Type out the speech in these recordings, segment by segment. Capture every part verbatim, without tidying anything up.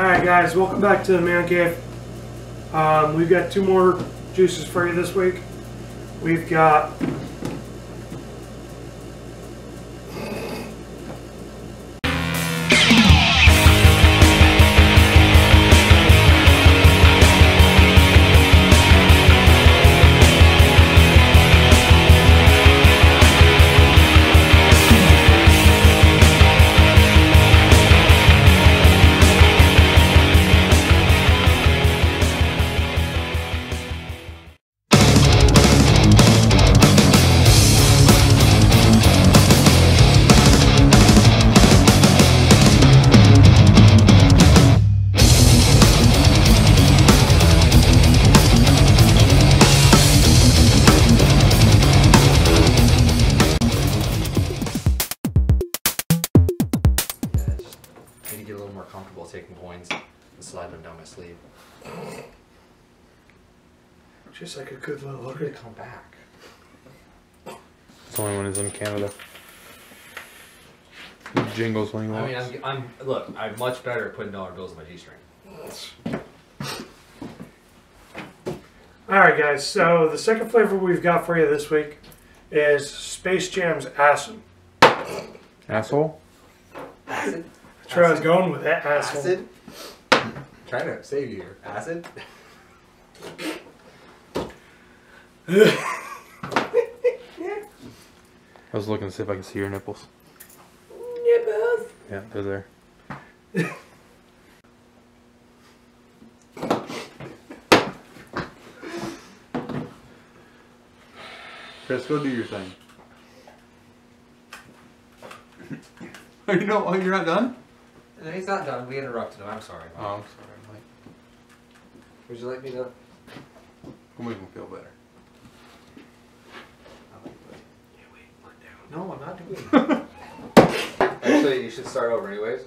Alright guys, welcome back to the Man Cave. Um, we've got two more juices for you this week. We've got taking coins and sliding them down my sleeve. Just like a good little hooker to come back. It's the only one is in Canada. Jingles when you want. I mean, I'm, I'm look. I'm much better at putting dollar bills in my G-string. All right, guys. So the second flavor we've got for you this week is Space Jam's acid. Asshole. Acid. Sure, I was going with that asshole. Acid? I'm trying to save you here. Acid? I was looking to see if I could see your nipples. Nipples? Yeah, they're there. Chris, go do your thing. Are you not, oh, you're not done? No, he's not done. We interrupted him. I'm sorry, Mike. Oh, I'm sorry, Mike. Would you like me to... We'll make him feel better. I'll like that. Yeah, wait. Put down. No, I'm not doing that. Actually, you should start over anyways.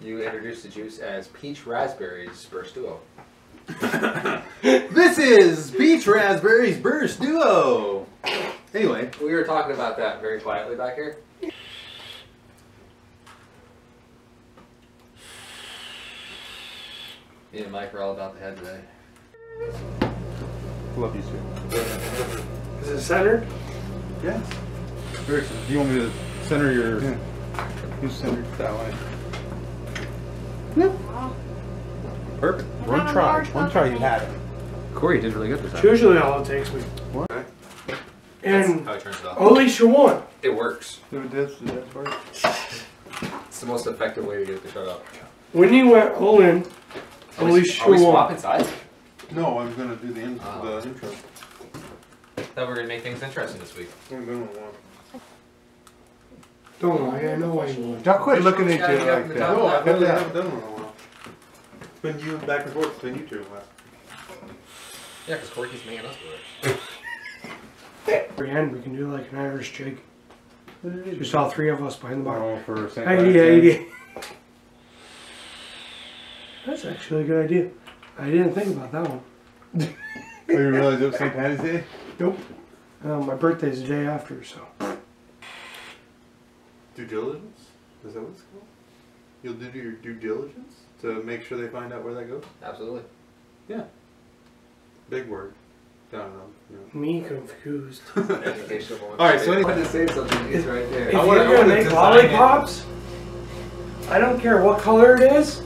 You introduced the juice as Peach Raspberries Burst Duo. This is Peach Raspberries Burst Duo! Anyway. We were talking about that very quietly back here. Me and Mike are all about the head today. Love you too. Is it centered? Yes. Very, do you want me to center your... Yeah. You centered that way. No. Wow. Perfect. One try. One try you had it. Corey did really good this time. Usually all it takes me. What? And how it turns out. At least you won. It works. Did this, did this work? It's the most effective way to get the shut up. When you went all in, Are we, are we swapping sides? No, I'm going to do the, in uh, the intro. I thought we were going to make things interesting this week. I'm going to one. Don't lie, I know I won. Don't quit looking at you like that. No, I really haven't done one in a while. It's been you back and forth between you two. Yeah, because Corey keeps making us do it. At the end, we can do like an Irish jig. We saw three of us behind the bar. Oh, for Saint eighty, eighty. That's actually a good idea. I didn't think about that one. Oh, you realize it was Saint Patty's Day? Nope. Uh, my birthday's the day after, so. Due diligence? Is that what it's called? You'll do your due diligence to make sure they find out where that goes? Absolutely. Yeah. Big word. I don't know. No. Me confused. Educational. Alright, so anyone to say something is right there. If I wanna, you're going to make lollipops, it. I don't care what color it is.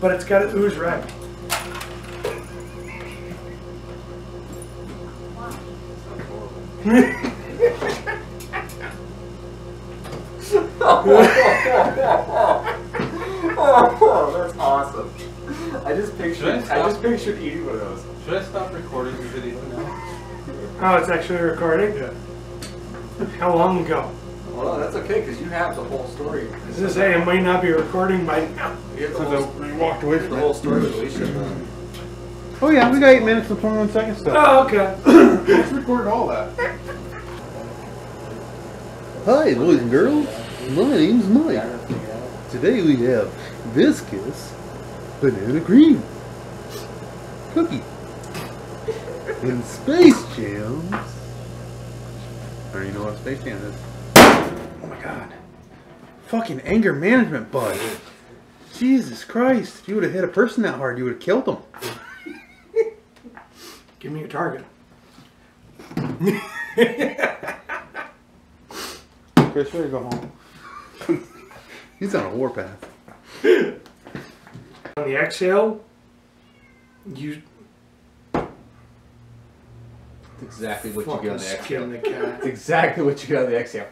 But it's got to ooze red. Wow. Oh, that's awesome. I just pictured I, I just pictured eating one of those. Should I stop recording the video now? Oh, it's actually recording? Yeah. How long ago? Well, that's okay, because you have the whole story. I was gonna say, it might not be recording by now. You, the whole, you walked away from the whole story with Alicia. Oh yeah, we got eight minutes and twenty-one seconds still. Oh, okay. Let's record all that. Hi, boys and girls. My name's Mike. Today we have Viscous Banana Cream Cookie and Space Jams. I already know what Space Jam is. Oh my god. Fucking anger management bud. Jesus Christ, if you would have hit a person that hard, you would have killed them. Give me a target. Chris, ready to go home. He's on a warpath. On the exhale, you... That's exactly what you get on the exhale. The cat. That's exactly what you get on the exhale.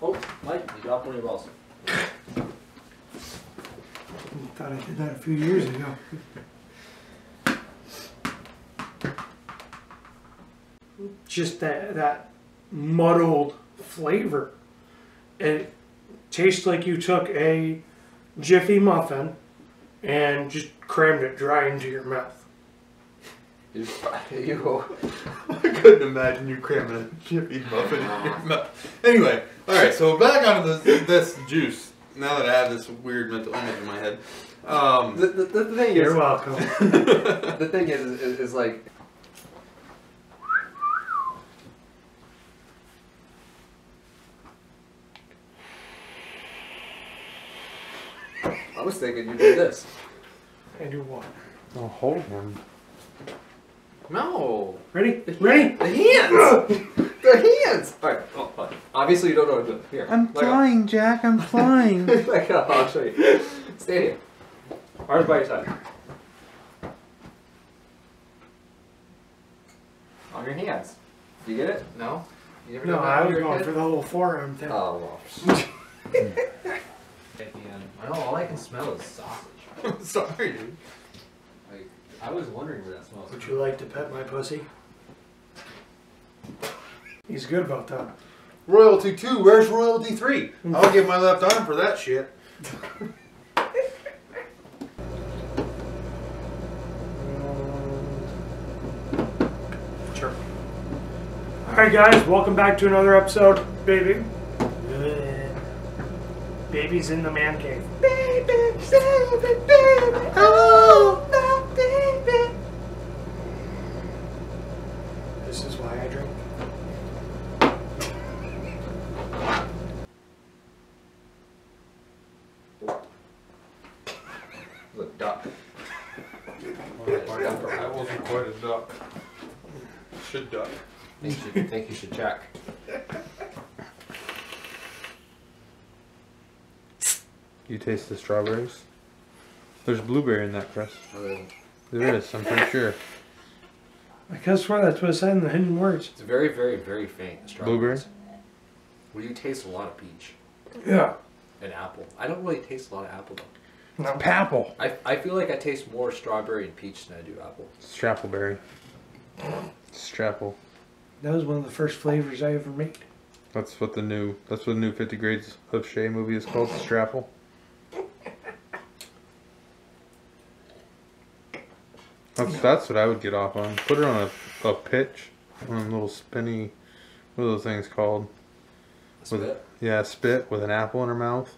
Oh, Mike, you dropped one of your balls. I thought I did that a few years ago. Just that, that muddled flavor. It tastes like you took a Jiffy muffin and just crammed it dry into your mouth. You, I couldn't imagine you cramming a Jiffy muffin in your mouth. Anyway, alright, so back onto this, this juice. Now that I have this weird mental image in my head. Um, the, the, the thing you're is... You're welcome. The thing is, is, is like... I was thinking you did this. I do what? I'll hold him. No. Ready? The Ready? The hands! The hands! Alright, oh, fine. Obviously you don't know what to do. Here. I'm flying, up. Jack. I'm flying. Like, oh, I'll show you. Stay here. Arms by your side. On your hands. Do you get it? No? You never no, I was going head? for the whole forearm thing. Oh, well. I know, all I can smell is sausage. I'm sorry, dude. Like, I was wondering where that smells. Would you like to pet my pussy? He's good about that. Royalty two, where's royalty three? I'll give my left arm for that shit. Sure. Alright guys, welcome back to another episode, baby. Baby's in the man cave. Baby, baby, baby, oh, my baby. This is why I drink. Look, duck. That wasn't quite a duck. Should duck. I think you should, think you should check. You taste the strawberries? There's blueberry in that, Chris. Oh, there is, I'm pretty sure. I can't swear that's what it said in the hidden words. It's very, very, very faint. Blueberry? Well, you taste a lot of peach. Yeah. And apple. I don't really taste a lot of apple, though. No. It's papple. I, I feel like I taste more strawberry and peach than I do apple. Strappleberry. Strapple. That was one of the first flavors I ever made. That's what the new, that's what the new fifty Grades of Shea movie is called, Strapple. That's, that's what I would get off on. Put it on a, a pitch, on a little spinny, what are those things called? A spit? With, yeah, a spit with an apple in her mouth.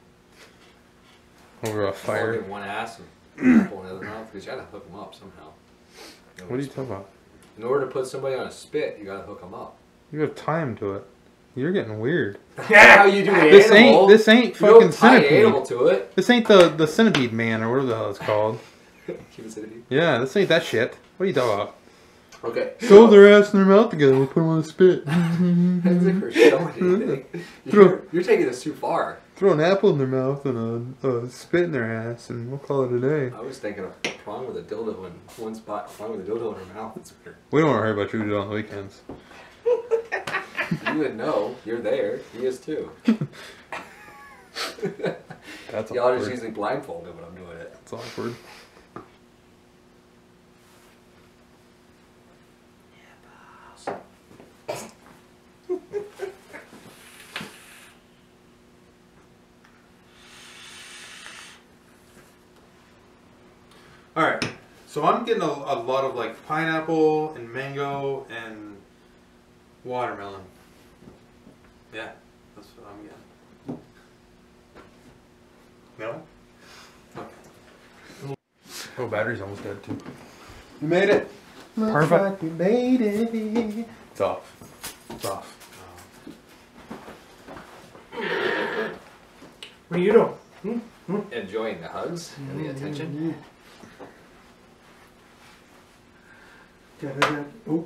Over a fire. I'll get one ass and an apple in the other mouth, because you gotta hook them up somehow. No what are you talking about? In order to put somebody on a spit, you gotta hook them up. You gotta tie them to it. You're getting weird. Yeah, how you do the this animal. Ain't, this ain't fucking you don't tie centipede. Animal to it. This ain't the, the centipede man or whatever the hell it's called. Human centipede? Yeah, this ain't that shit. What are you talking about? Okay. Throw their ass and their mouth together. We'll put them on a spit. That's like for showing you're, you're taking this too far. Throw an apple in their mouth and a, a spit in their ass and we'll call it a day. I was thinking of prong with a dildo in one spot, prong with a dildo in her mouth. It's weird. We don't want to hear about you do it on the weekends. You would know. You're there. He is too. That's y'all are just using blindfolded when I'm doing it. It's awkward. Alright, so I'm getting a, a lot of like pineapple and mango and watermelon. Yeah, that's what I'm getting. No? Okay. Oh, battery's almost dead too. You made it! Perfect. Looks like you made it. It's off. It's off. What are you doing? Hmm? Hmm? Enjoying the hugs and the attention. Don't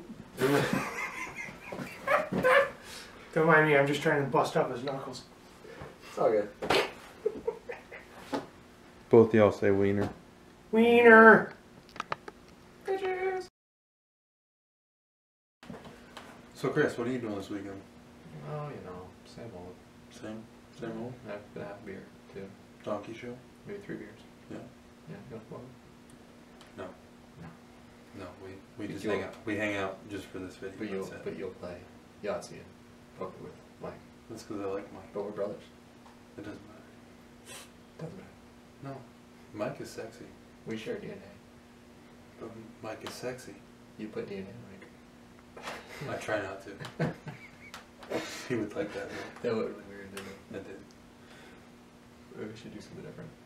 mind me, I'm just trying to bust up his knuckles. It's all good. Both y'all say wiener. Wiener! Bitches! So Chris, what are you doing this weekend? Oh, you know, same old. Same? Same old? I'm gonna have a beer, too. Donkey show? Maybe three beers. Yeah? Yeah, you want to plug it? No. No. No, we, we just hang out. We hang out just for this video. But you'll, but you'll play Yahtzee and poker with Mike. That's because I like Mike. But we're brothers. It doesn't matter. Doesn't matter. No. Mike is sexy. We share D N A. But Mike is sexy. You put D N A in Mike. I try not to. He would like that. That would be weird, didn't it? That did. We should do something different.